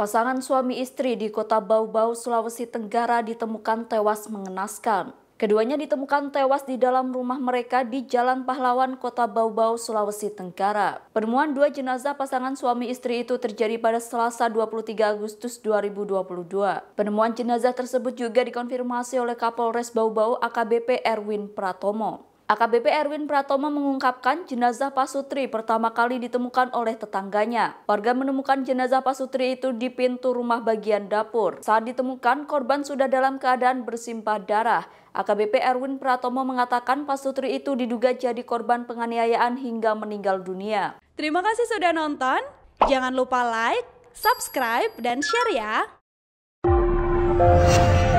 Pasangan suami istri di kota Baubau, Sulawesi Tenggara ditemukan tewas mengenaskan. Keduanya ditemukan tewas di dalam rumah mereka di Jalan Pahlawan, kota Baubau, Sulawesi Tenggara. Penemuan dua jenazah pasangan suami istri itu terjadi pada Selasa 23 Agustus 2022. Penemuan jenazah tersebut juga dikonfirmasi oleh Kapolres Baubau AKBP Erwin Pratomo. AKBP Erwin Pratomo mengungkapkan jenazah Pak Sutri pertama kali ditemukan oleh tetangganya. Warga menemukan jenazah Pak Sutri itu di pintu rumah bagian dapur. Saat ditemukan, korban sudah dalam keadaan bersimpah darah. AKBP Erwin Pratomo mengatakan Pak Sutri itu diduga jadi korban penganiayaan hingga meninggal dunia. Terima kasih sudah nonton. Jangan lupa like, subscribe, dan share ya.